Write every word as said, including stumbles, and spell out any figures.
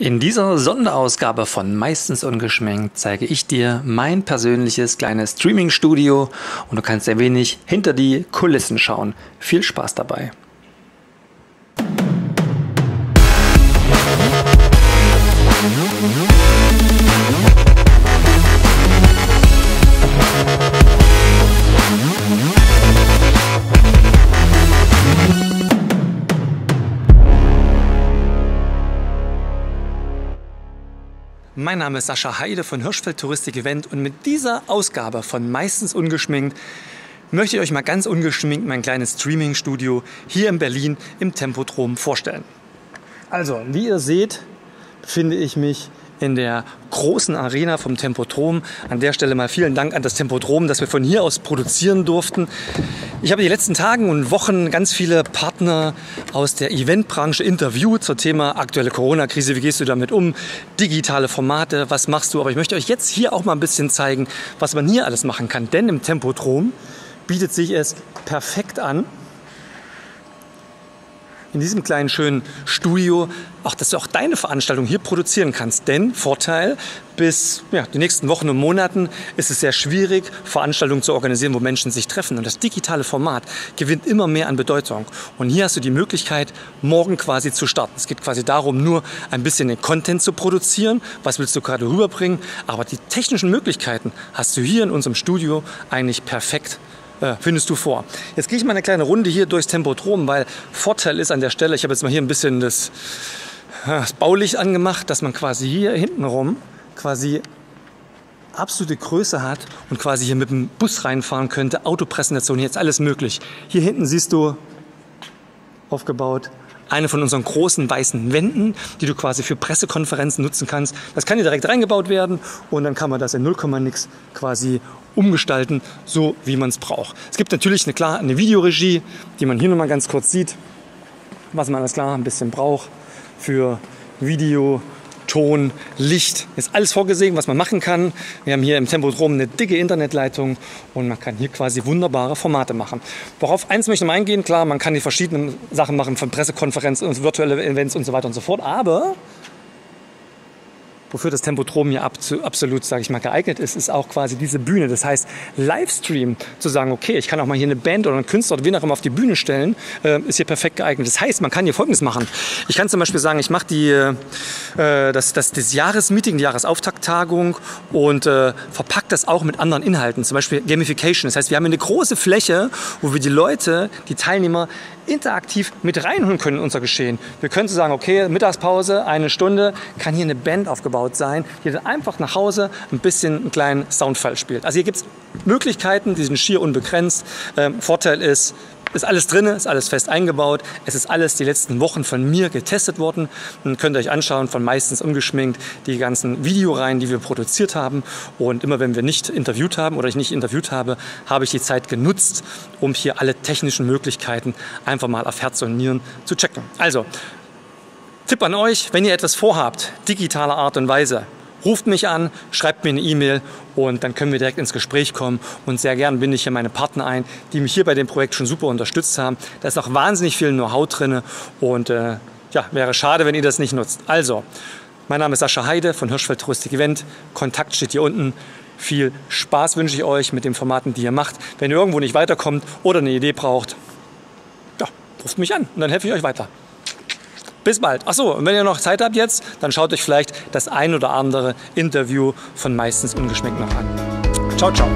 In dieser Sonderausgabe von Meistens ungeschminkt zeige ich dir mein persönliches kleines Streaming-Studio und du kannst ein wenig hinter die Kulissen schauen. Viel Spaß dabei! Mein Name ist Sascha Heide von Hirschfeld Touristik Event und mit dieser Ausgabe von Meistens ungeschminkt möchte ich euch mal ganz ungeschminkt mein kleines Streaming-Studio hier in Berlin im Tempodrom vorstellen. Also, wie ihr seht, befinde ich mich in der großen Arena vom Tempodrom. An der Stelle mal vielen Dank an das Tempodrom, dass wir von hier aus produzieren durften. Ich habe in den letzten Tagen und Wochen ganz viele Partner aus der Eventbranche interviewt zum Thema aktuelle Corona-Krise. Wie gehst du damit um? Digitale Formate, was machst du? Aber ich möchte euch jetzt hier auch mal ein bisschen zeigen, was man hier alles machen kann. Denn im Tempodrom bietet sich es perfekt an, in diesem kleinen schönen Studio, auch dass du auch deine Veranstaltung hier produzieren kannst. Denn Vorteil, bis ja, die nächsten Wochen und Monaten ist es sehr schwierig, Veranstaltungen zu organisieren, wo Menschen sich treffen. Und das digitale Format gewinnt immer mehr an Bedeutung. Und hier hast du die Möglichkeit, morgen quasi zu starten. Es geht quasi darum, nur ein bisschen den Content zu produzieren. Was willst du gerade rüberbringen? Aber die technischen Möglichkeiten hast du hier in unserem Studio eigentlich perfekt findest du vor. Jetzt gehe ich mal eine kleine Runde hier durchs Tempodrom, weil Vorteil ist an der Stelle, ich habe jetzt mal hier ein bisschen das, das Baulicht angemacht, dass man quasi hier hinten rum quasi absolute Größe hat und quasi hier mit dem Bus reinfahren könnte, Autopräsentation, hier ist alles möglich. Hier hinten siehst du aufgebaut eine von unseren großen weißen Wänden, die du quasi für Pressekonferenzen nutzen kannst. Das kann hier direkt reingebaut werden und dann kann man das in null Komma nix quasi umgestalten, so wie man es braucht. Es gibt natürlich eine, klar, eine Videoregie, die man hier nochmal ganz kurz sieht, was man alles klar ein bisschen braucht für Video, Ton, Licht. Ist alles vorgesehen, was man machen kann. Wir haben hier im Tempodrom eine dicke Internetleitung und man kann hier quasi wunderbare Formate machen. Worauf eins möchte ich mal eingehen, klar, man kann die verschiedenen Sachen machen von Pressekonferenzen und virtuelle Events und so weiter und so fort, aber wofür das Tempodrom hier absolut, sage ich mal, geeignet ist, ist auch quasi diese Bühne. Das heißt, Livestream zu sagen, okay, ich kann auch mal hier eine Band oder einen Künstler oder wen auch immer auf die Bühne stellen, äh, ist hier perfekt geeignet. Das heißt, man kann hier Folgendes machen. Ich kann zum Beispiel sagen, ich mache die, äh, das, das, das Jahresmeeting, die Jahresauftakttagung und äh, verpacke das auch mit anderen Inhalten, zum Beispiel Gamification. Das heißt, wir haben eine große Fläche, wo wir die Leute, die Teilnehmer, interaktiv mit reinholen können in unser Geschehen. Wir können so sagen, okay, Mittagspause, eine Stunde, kann hier eine Band aufgebaut sein, die dann einfach nach Hause ein bisschen einen kleinen Soundfall spielt. Also hier gibt es Möglichkeiten, die sind schier unbegrenzt. Ähm, Vorteil ist, ist alles drin, ist alles fest eingebaut. Es ist alles die letzten Wochen von mir getestet worden. Dann könnt ihr euch anschauen, von Meistens ungeschminkt, die ganzen Videoreihen, die wir produziert haben. Und immer wenn wir nicht interviewt haben oder ich nicht interviewt habe, habe ich die Zeit genutzt, um hier alle technischen Möglichkeiten einfach mal auf Herz und Nieren zu checken. Also, Tipp an euch, wenn ihr etwas vorhabt, digitaler Art und Weise, ruft mich an, schreibt mir eine E-Mail und dann können wir direkt ins Gespräch kommen. Und sehr gern binde ich hier meine Partner ein, die mich hier bei dem Projekt schon super unterstützt haben. Da ist auch wahnsinnig viel Know-how drin und äh, ja, wäre schade, wenn ihr das nicht nutzt. Also, mein Name ist Sascha Heide von Hirschfeld Touristik Event. Kontakt steht hier unten. Viel Spaß wünsche ich euch mit den Formaten, die ihr macht. Wenn ihr irgendwo nicht weiterkommt oder eine Idee braucht, ja, ruft mich an und dann helfe ich euch weiter. Bis bald. Achso, und wenn ihr noch Zeit habt jetzt, dann schaut euch vielleicht das ein oder andere Interview von Meistens ungeschminkt noch an. Ciao, ciao.